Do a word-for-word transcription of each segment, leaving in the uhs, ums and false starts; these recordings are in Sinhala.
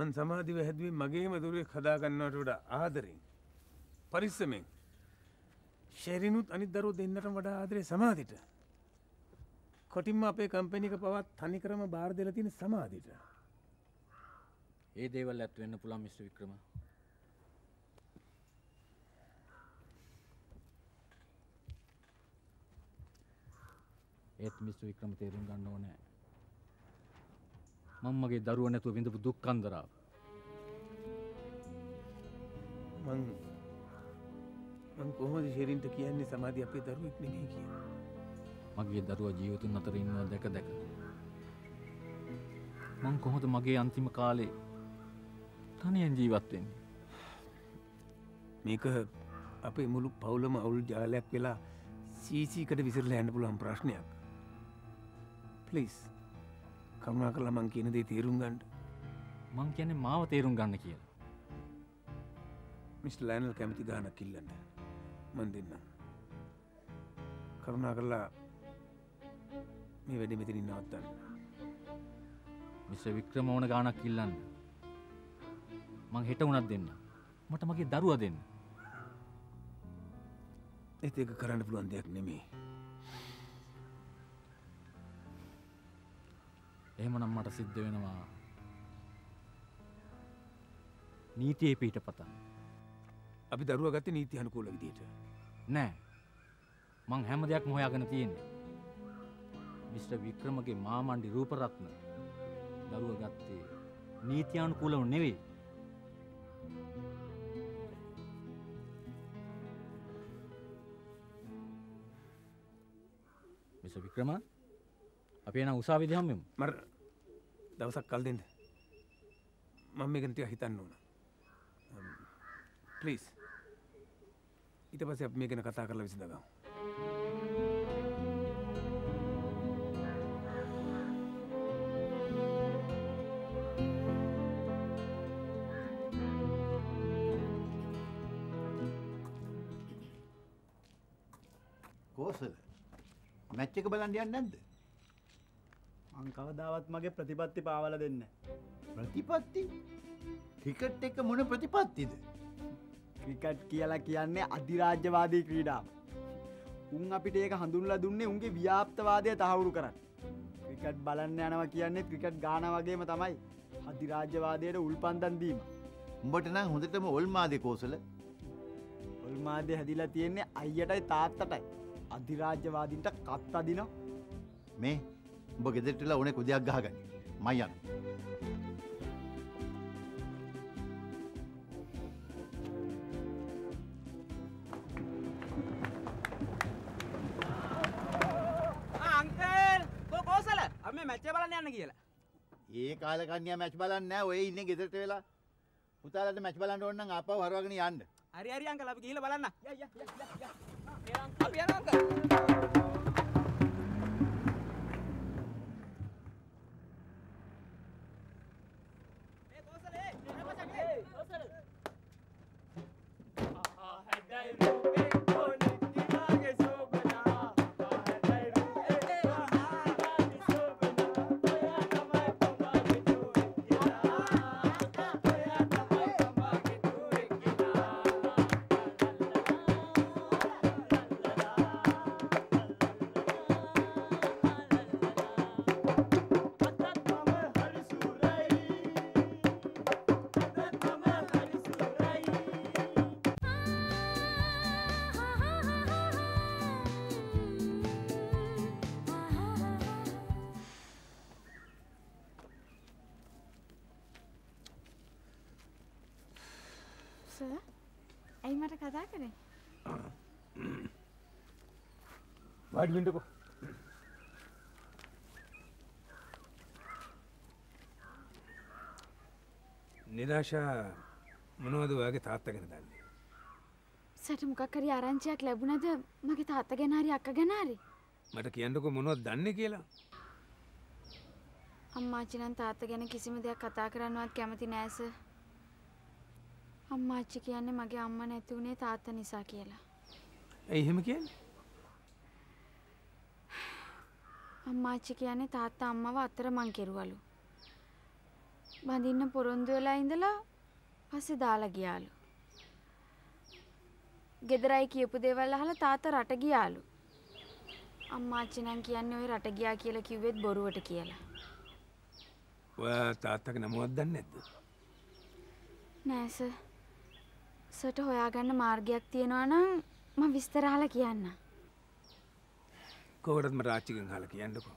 मन समाधि वहद्वी मगे मधुरे खदा कन्नोटोड आदरे परिश्रमे शरीनुत अनिद्दरू देन्नटम वडा आदरे समाधिट කොටින්ම අපේ කම්පැනි එක පවත් තනි ක්‍රම බාර දෙලා තියෙන සමාධියට. ඒ දේවල් ඇත් වෙන්න පුළුවන් මිස්ටර් වික්‍රම. ඒත් මිස්ටර් වික්‍රම තේරුම් ගන්න ඕනේ. මම්මගේ දරුවා නැතුව විඳපු දුක් කන්දරාව. මං මං කොහොමද ශරීරින්ට කියන්නේ සමාධිය අපේ දරුවෙක් නෙමෙයි කියලා. मगे दरुआ जीवतुन अतर इन्नवा देख देख मं कोहमद मगे अंतिम काले तनियन जीवत वेन्ने मेक अपे मुलु पवुलम අවුල් ජාලයක් වෙලා සීසීකට විසිරලා යන්න පුළුවන් ප්‍රශ්නයක් ප්ලීස් කරුණාකරලා මං කියන දේ තේරුම් ගන්න මං කියන්නේ මාව තේරුම් ගන්න කියලා මිස්ටර් ලයනල් කැමති ගානක් ඉල්ලන්න මන් දෙන්නම් කරුණාකරලා මේ වැඩි මෙතනින් නවත්තන්න. මිස්ටර් වික්‍රම ඕන ගානක් ඉල්ලන්න. මං හෙට උනක් දෙන්න. මට මගේ දරුවා දෙන්න. ඒත් ඒක කරන්න පුළුවන් දෙයක් නෙමෙයි. එහෙමනම් මට සිද්ධ වෙනවා නීතියේ පිටපතක්. අපි දරුවා ගත්තේ නීති අනුකූල විදියට. නෑ. මං හැම දෙයක්ම හොයාගෙන තියෙන්නේ. मिस्टर विक्रम के मामांडी रूपरत्न दरुवा गत्ते नीत्यानुकूलव नेवे मिस्टर विक्रम अपे ना उसावी दे हम्मे मर दवसक कल दिन मम्मी गंती हितन्नो प्लीज ඊට පස්සේ අපි මේකන කතා කරලා විසඳගමු मैच එක බලන්න යන්නේ නැද්ද? මං කවදාවත් මගේ ප්‍රතිපත්ති පාවලා දෙන්නේ නැහැ. ප්‍රතිපත්ති? ක්‍රිකට් එක මොන ප්‍රතිපත්තිද? ක්‍රිකට් කියලා කියන්නේ අධිරාජ්‍යවාදී ක්‍රීඩාවක්. උන් අපිට ඒක හඳුන්ලා දුන්නේ උන්ගේ ව්‍යාප්තවාදය තහවුරු කරන්න. ක්‍රිකට් බලන්න යනවා කියන්නේ ක්‍රිකට් ගාන වගේම තමයි අධිරාජ්‍යවාදයට උල්පන්දම් දීම. උඹට නම් හොඳටම ඕල්මාදේ කෝසල. ඕල්මාදේ හැදිලා තියන්නේ අයියටයි තාත්තටයි. අධිරාජ්‍යවාදීන්ට කත් අදිනවා මේ ඔබ ගෙදරටලා ඕනේ කුදයක් ගහගන්න මම යන්න ආ අංකල් කො කොසල අපි මැච් එක බලන්න යන්න කියලා ඒ කාලේ කන්‍යා මැච් බලන්නේ නැහැ ඔය ඉන්නේ ගෙදරට වෙලා පුතාලට මැච් බලන්න ඕන නම් ආපහු හරවගෙන යන්න හරි හරි අංකල් අපි ගිහලා බලන්න ය ය ය ය बैठ विंडो को निराशा मनोद वागे තාත්තා ගැන දන්නේ සට මොකක් හරි ආරංචියක් ලැබුණද මගේ තාත්තා ගැන හරි අක්කා ගැන හරි මට කියන්නකෝ මොනවද දන්නේ කියලා අම්මාචි නම් තාත්තා ගැන කිසිම දෙයක් කතා කරන්නවත් කැමති නෑ සර් අම්මාචි කියන්නේ මගේ අම්මා නැති උනේ තාත්තා නිසා කියලා ඒ එහෙම කියන්නේ अम्माची की आने ताता अम्मा वातरा मांग केरुवालू බඳින්න පොරොන්දු වෙලා ඉඳලා පස්සේ දාලා ගියාලු. ගෙදරයි කියපු දේවල් අහලා තාත්තා රට ගියාලු. අම්මා අච්චිනම් කියන්නේ ඔය රට ගියා කියලා කිව්වෙත් බොරුවට කියලා. ඔයා තාත්තගේ නමවත් දන්නේ නැද්ද? නෑ සර්. සර්ට හොයාගන්න මාර්ගයක් තියෙනවා නම් මම විස්තර අහලා කියන්න. කොහොමද මට ආච්චිගෙන් අහලා කියන්නකෝ.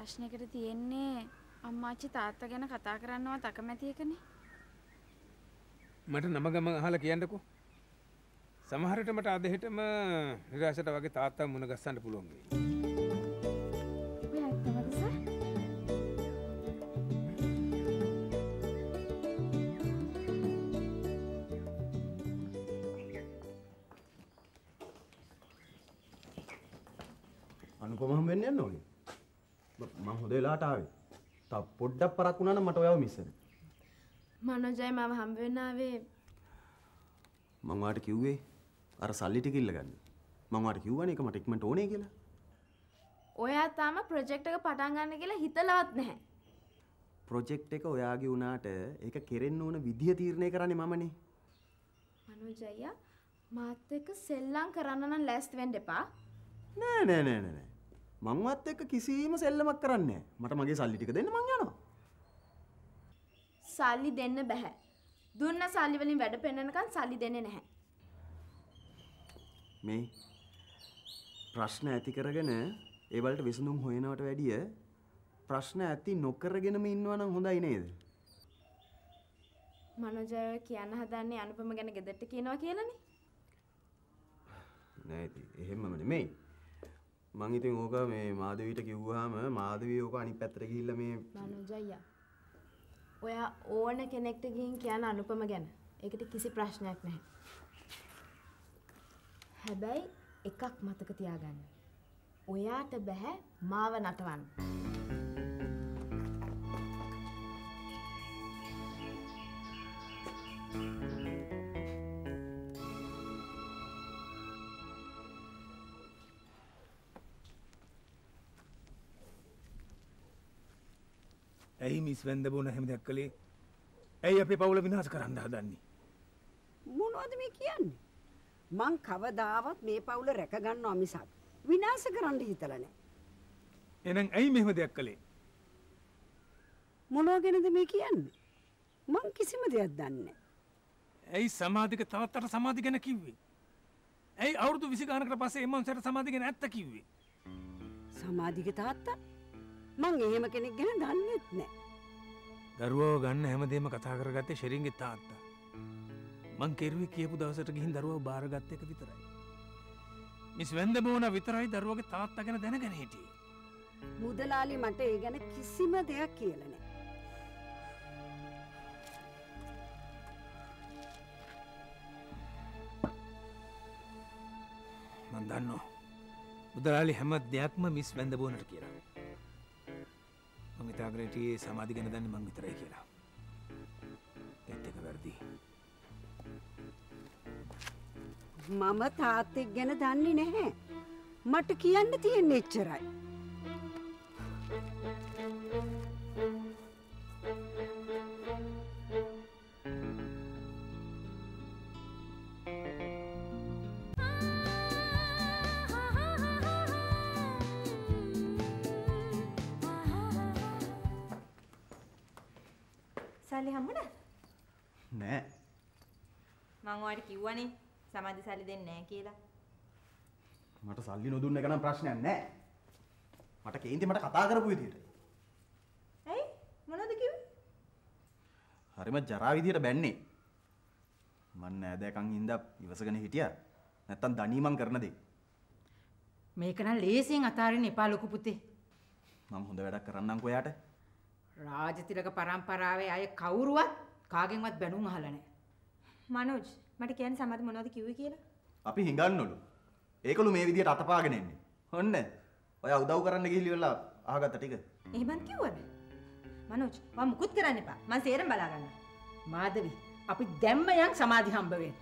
ප්‍රශ්නයකට තියෙන්නේ අම්මාච්චි තාත්තා ගැන කතා කරන්නවත් අකමැති එකනේ. මට නම ගම අහලා කියන්නකෝ. සමහර විට මට අදහෙටම නිරාශයට වගේ තාත්තා මුණ ගැස්සන්න පුළුවන් වෙයි. ඔය ඇත්තමද සර්? අනුපමම වෙන්න යන්න ඕනේ. මම හොඳ වෙලාවට ආවේ. තා පොඩ්ඩක් පරක් වුණා නම් මට ඔයාව මිස් වෙනවා. මනෝජයි මාව හම්බ වෙන්න ආවේ. මම ඔයාට කිව්වේ අර සල්ලි ටික ඉල්ල ගන්න. මම ඔයාට කිව්වනේ ඒක මට ඉක්මනට ඕනේ කියලා. ඔයා තාම ප්‍රොජෙක්ට් එක පටන් ගන්න කියලා හිතලවත් නැහැ. ප්‍රොජෙක්ට් එක ඔයාගේ උනාට ඒක කෙරෙන්න ඕන විදිය තීරණය කරන්නේ මමනේ. මනෝජයියා මාත් එක්ක සෙල්ලම් කරන්න නම් ලෑස්ති වෙන්න එපා. නෑ නෑ නෑ නෑ. මංවත් එක්ක කිසිම සෙල්ලමක් කරන්නේ නැහැ. මට මගේ සල්ලි ටික දෙන්න මං යනවා. සල්ලි දෙන්න බෑ. දුන්න සල්ලි වලින් වැඩ පෙන්නනකන් සල්ලි දෙන්නේ නැහැ. මේ ප්‍රශ්න ඇති කරගෙන ඒ වලට විසඳුම් හොයනවට වැඩිය ප්‍රශ්න ඇති නොකරගෙනම ඉන්නවා නම් හොඳයි නේද? මනෝජය කියන්න හදන්නේ අනුපම ගැන ගෙදරට කියනවා කියලානේ. නෑ ඉතින් එහෙමම නෙමෙයි. මං ඉතින් ඕක මේ මාධවීට කිව්වහම මාධවී ඕක අනිත් පැත්තට ගිහිල්ලා මේ මනෝජයියා ඔයා ඕන කෙනෙක්ට ගිහින් කියන අනුපම ගැන ඒකට කිසි ප්‍රශ්නයක් නැහැ. හැබැයි එකක් මතක තියාගන්න. ඔයාට බෑ මාව නටවන්න. ඇයි මිස් වෙන්දබෝන හැම දෙයක් කළේ? ඇයි අපේ පවුල විනාශ කරන්න හදන්නේ? මොනවද මේ කියන්නේ? මං කවදාවත් මේ පවුල රැක ගන්නවා මිසක් විනාශ කරන්න හිතලා නැහැ. එහෙනම් ඇයි මෙහෙම දෙයක් කළේ? මොනවා ගැනද මේ කියන්නේ? මං කිසිම දෙයක් දන්නේ නැහැ. ඇයි සමාධික තවත්තට සමාධිය ගැන කිව්වේ? ඇයි අවුරුදු විසි ගානකට පස්සේ එම්මන්සට සමාධිය ගැන ඇත්ත කිව්වේ? සමාධික තාත්තා මං එහෙම කෙනෙක් ගැන දන්නේත් නැහැ. දරුවව ගන්න හැමදේම කතා කරගත්තේ ශෙරින්ගේ තාත්තා. මං කෙරුවේ කියපු දවසට ගිහින් දරුවව බාරගත්ත එක විතරයි. මිස් වෙන්දබෝන විතරයි දරුවගේ තාත්තා ගැන දැනගෙන හිටියේ. මුදලාලි මට ඒ ගැන කිසිම දෙයක් කියලා නැහැ. මං දන්නවා. මුදලාලි හැම දෙයක්ම මිස් වෙන්දබෝනට කියලා. මිතාගරේටි සමාධි ගැන දන්නේ මං විතරයි කියලා. ඒත් එක වැඩි. මම තාත්තෙක් ගැන දන්නේ නැහැ. මට කියන්න තියෙන එච්චරයි. මට කිව්වනේ සමාධි සල්ලි දෙන්නේ නැහැ කියලා. මට සල්ලි නොදුන්න එක නම් ප්‍රශ්නයක් නැහැ. මට කේන්ති මට කතා කරපු විදියට. ඇයි මොනවද කිව්වේ? හරිම ජරා විදියට බැන්නේ. මන් නෑදෑකන් ඉඳලා ඉවසගෙන හිටියා. නැත්තම් දණීමන් කරන දේ. මේක නම් ලේසියෙන් අතාරින්න එපා ලොකු පුතේ. මම හොඳ වැඩක් කරන්නම්කෝ එයාට. රාජතිලක පරම්පරාවේ අය කවුරුවත් කාගෙන්වත් බැනුම් අහලා නැහැ. මනෝජ් මට කියන්න සමහර මොනවද කිව්වේ කියලා? අපි හිඟන්නලු. ඒකලු මේ විදියට අතපාගෙන ඉන්නේ. හොන්න. ඔයා උදව් කරන්න ගිහිලි වෙලා අහගත්ත ටික. එහෙමත් කිව්වද? මනෝජ් මම මුකුත් කරන්න එපා. මම සේරම බලා ගන්නවා. මාධවි අපි දැම්ම යන් සමාධි හම්බ වෙන්න.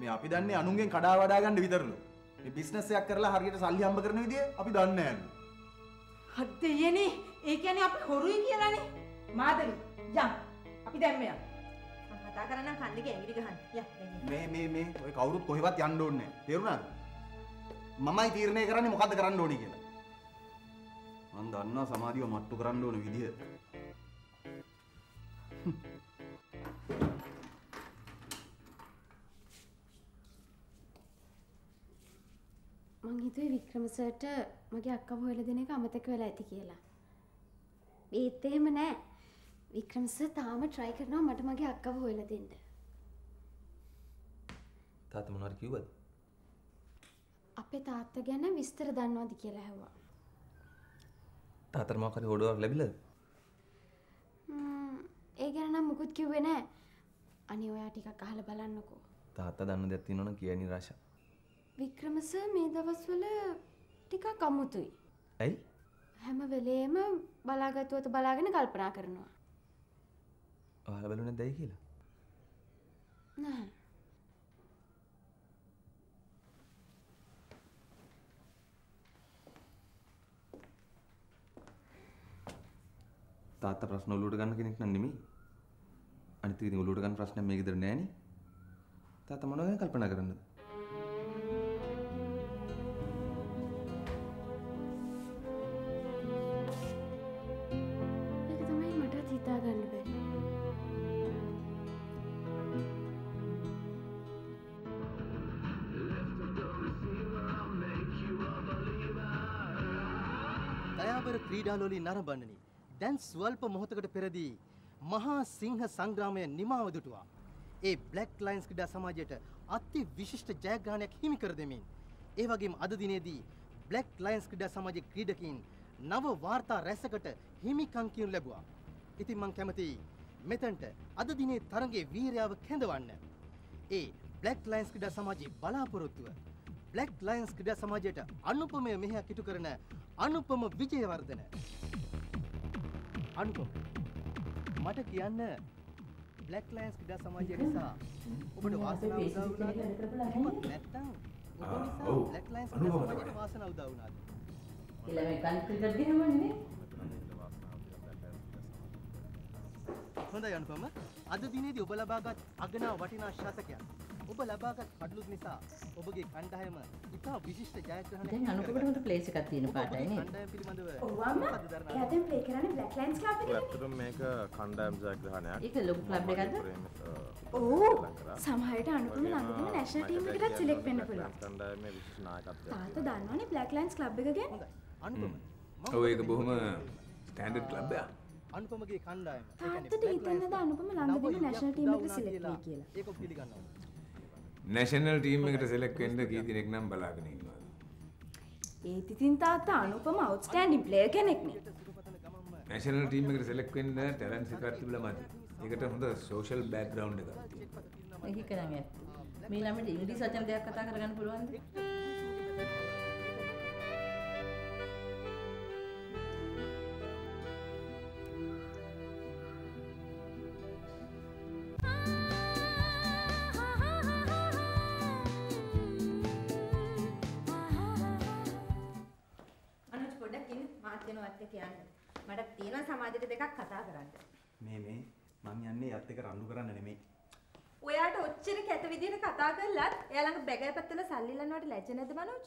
මේ අපි දන්නේ අනුන්ගෙන් කඩා වඩා ගන්න විතරලු. මේ බිස්නස් එකක් කරලා හරියට සල්ලි හම්බ කරන විදිය අපි දන්නේ නැහැ. හත් දෙයනේ. ඒ කියන්නේ අපි හොරුයි කියලානේ. මාදලි යන්. අපි දැන් මෙයා. මම කතා කරන්නම් කන්දේ ගැඟිලි ගහන්න. යන්. මේ මේ මේ ඔය කවුරුත් කොහෙවත් යන්න ඕනේ නැහැ. තේරුණාද? මමයි තීරණය කරන්නේ මොකද්ද කරන්න ඕනේ කියලා. මම දන්නවා සමාධිය මට්ටු කරන්න ඕන විදිය. මං හිතුවේ වික්‍රම සර්ට මගේ අක්කව හොයලා දෙන එක අමතක වෙලා ඇති කියලා. ඒත් එහෙම නෑ. වික්‍රම සර් තාම try කරනවා මට මගේ අක්කව හොයලා දෙන්න. තාත්තා මොනවාර කිව්වද? අපේ තාත්තා ගැන විස්තර දන්නවද කියලා ඇහුවා. තාත්තට මොකක් හරි හොඩුවක් ලැබිලාද? ම්ම් ඒ ගැන නම් මුකුත් කිව්වේ නෑ. අනේ ඔයා ටිකක් අහලා බලන්නකෝ. තාත්තා දන්න දෙයක් තියෙනවනම් කියයි රාෂා. වික්‍රම සර් මේ දවස්වල ටිකක් අමුතුයි. ඇයි? හැම වෙලේම බලාගත්තුවත බලාගෙන කල්පනා කරනවා. ඔයාලා බලුණේ දැයි කියලා? නෑ. තාත්තා ප්‍රශ්න ඔලුවට ගන්න කෙනෙක් නන් නෙමෙයි. අනිත් ඉතින් ඔලුවට ගන්න ප්‍රශ්නයක් මේ ගෙදර නෑනේ. තාත්තා මොනවා ගැන කල්පනා කරන්නද? ක්‍රීඩාලෝලී නරඹන්නනි දැන් ස්වල්ප මොහොතකට පෙරදී මහා සිංහ සංග්‍රාමය නිමාව දුටුවා. ඒ බ්ලැක් ලයන්ස් ක්‍රීඩා සමාජයට අති විශිෂ්ට ජයග්‍රහණයක් හිමි කර දෙමින් ඒ වගේම අද දිනේදී බ්ලැක් ලයන්ස් ක්‍රීඩා සමාජයේ ක්‍රීඩකයන් නව වාර්තා රැසකට හිමිකම් කියනු ලැබුවා. ඉතින් මම කැමතියි මෙතනට අද දිනේ තරඟයේ වීරයාව කැඳවන්න. ඒ බ්ලැක් ලයන්ස් ක්‍රීඩා සමාජයේ බලාපොරොත්තුව බ්ලැක් ලයන්ස් ක්‍රීඩා සමාජයට අනුපමය මෙහෙයක් ඉටු කරන අනුපම විජේවර්ධන. අනුපම මට කියන්න බ්ලැක් ලයන්ස් ක්‍රීඩා සමාජය නිසා ඔබට වාසනාව උදා වුණාද? කොහොමද නැත්තම් ඔබ නිසා බ්ලැක් ලයන්ස් ක්‍රීඩා සමාජයට වාසනාව උදා වුණාද? ඊළඟ කන් ක්‍රිකට් ගහමන්නේ. හොඳයි අනුපම. අද දිනේදී ඔබ ලබාගත් අගනා වටිනා ශතකයක් ඔබ ලබාගත් කඩලුත් නිසා ඔබගේ කණ්ඩායම ඉතා විශිෂ්ට ජයග්‍රහණයක්. දැන් අනුකූලව හොඳ ප්ලේස් එකක් තියෙන පාටයි නේ. කණ්ඩායම පිළිබඳව. ඔව් අම්මා. එයා දැන් ප්ලේ කරන්නේ බ්ලැක් ලයන්ස් ක්ලබ් එකේ. ඇත්තටම මේක කණ්ඩායම ජයග්‍රහණයක්. ඒක ලොකු ක්ලබ් එකක්ද? ඔව්. සමහරවිට අනුකූලව ළඟදීම නැෂනල් ටීම් එකටත් සිලෙක්ට් වෙන්න පුළුවන්. කණ්ඩායමේ විශේෂ නායකත්වයක්. තාත්තා දන්නවනේ බ්ලැක් ලයන්ස් ක්ලබ් එක ගැන. හොඳයි. අනුකම. ඔව් ඒක බොහොම ස්ටෑන්ඩඩ් ක්ලබ් එකක්. අනුකමගේ කණ්ඩායම. තාත්තට හිතෙන්නද අනුකම ළඟදීම නැෂනල් ටීම් එකට සිලෙක්ට් වෙයි කියලා. ඒක පිළිගන්නවා. නැෂනල් ටීම් එකට සෙලෙක්ට් වෙන්න කී දිනෙක නම් බලාගෙන ඉන්නවද? ඒත් ඉතින් තාත්තා අනුපම අවුට්ස්ටෑන්ඩින් ප්ලේයර් කෙනෙක් නේ. නැෂනල් ටීම් එකට සෙලෙක්ට් වෙන්න ටැලන්ට්ස් එකක් තිබුණා මදි. ඒකට හොඳ සෝෂල් බෑග්ග්‍රවුන්ඩ් එකක් තිබුණා. ඒක කරන් ඇත්ත. මේ ළමයට ඉංග්‍රීසි වචන දෙකක් කතා කරගන්න පුළුවන්ද? මට තියෙනවා සමාජයට දෙකක් කතා කරන්න. මේ මේ මං යන්නේ යත් එක රණ්ඩු කරන්න නෙමෙයි. ඔයාට ඔච්චර කැත විදියට කතා කරලත් එයා ළඟ බැගෑ පැත්තල සල්ලි ඉල්ලන්නවට ලැජ්ජ නැද්ද මනෝජ්?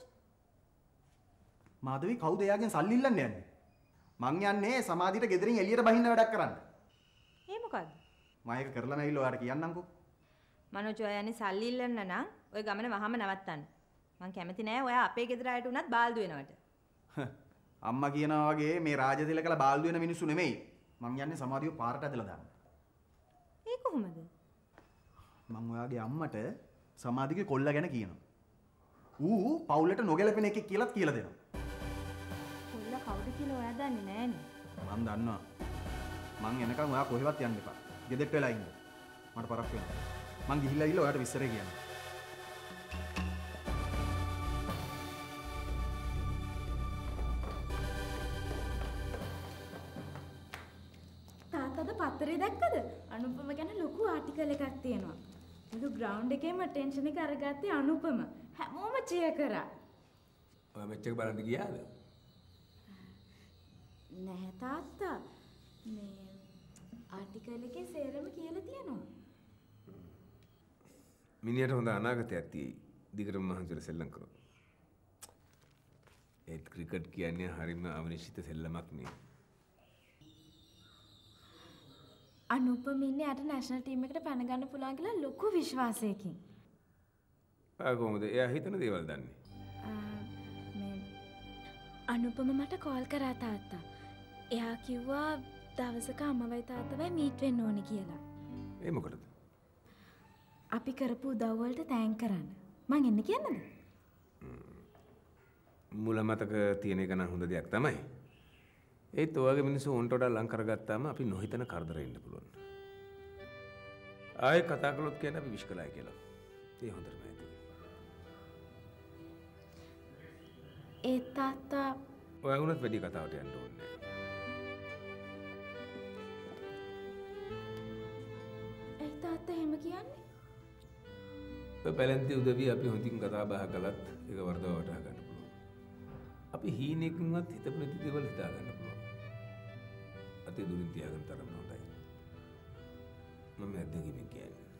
මාධවි කවුද එයාගෙන් සල්ලි ඉල්ලන්න යන්නේ? මං යන්නේ සමාජයට ගෙදරින් එළියට බහින්න වැඩක් කරන්න. ඒ මොකද්ද? මම ඒක කරලා නැවිල ඔයාට කියන්නම්කෝ. මනෝජ් ඔයා යන්නේ සල්ලි ඉල්ලන්න නම් ඔය ගමන වහම නවත්තන්න. මං කැමති නෑ ඔයා අපේ ගෙදර ආයට උනත් බාල්දු වෙනවට. අම්මා කියනවා වගේ මේ රාජතිලකලා බාල්දු වෙන මිනිස්සු නෙමෙයි. මං යන්නේ සමාධිය පාරට ඇදලා දාන්න. ඒ කොහොමද? මං ඔයාගේ අම්මට සමාධිගේ කොල්ලා ගැන කියනවා. ඌ පවුලට නොගැලපෙන එකෙක් කියලාත් කියලා දෙනවා. කොල්ලා කවුද කියලා ඔයා දන්නේ නෑනේ. මං දන්නවා. මං එනකන් ඔයා කොහෙවත් යන්න එපා. ගෙදෙට්ට වෙලා ඉන්න. මට පරක් වෙන්න. මං ගිහිල්ලා ගිහිල්ලා ඔයාට විස්තරේ කියන්නම්. තාත්තද පත්තරේ දැක්කද? අනුපම ගැන ලොකු ආටිකල් එකක් තියෙනවා. මුළු ග්‍රවුන්ඩ් එකේම ටෙන්ෂන් එක අරගත්තේ අනුපම. හැමෝම චියර් කරා. ඔය මැච් එක බලන්න ගියාද? නැහැ තාත්තා. මේ ආටිකල් එකේ සේරම කියලා තියෙනවා. මිනිහට හොඳ අනාගතයක් තියෙයි. දිගටම මහන්සිලා සෙල්ලම් කරමු. ඒත් ක්‍රිකට් කියන්නේ හරිම අවිනිශ්චිත සෙල්ලමක් නේ. अनुपम इन्हें आटे नेशनल टीम में कटे पैन गाने पुलांग के लिए लोगों विश्वास है कि आगो मुझे यही तो न देवल दानी मैं अनुपम माता कॉल कराता आता यहाँ की वो दावसा का हमारे ताता वह मीट वे नॉन किया ला ये मुकर्द आप ही करपू दावल तो थैंक कराना माँगे नहीं किया ना मुला माता का तीने का ना होंडा दिया था मैं ये तो आगे मैंने सो उन्टोड़ा लंग कर गया था मैं अभी नोहिता ने कार्ड रहे इन्द पुलों आये कताकलोट के ना भी विश्कल आये केला ये होंदर में तो ये ताता वो उन्हें तो बड़ी कताव टेन डोन ने ये ताता है मकियान ने तो पहले तो उधर भी अभी होती कताबा है गलत एक वर्दा वाटा है करने पुलों अभी ही ने क्यों ना थी तब ने तो देवल हिता करने अति दुर्नित्यागन तरफ न होता है। मम्मी अध्यक्ष भी क्या है?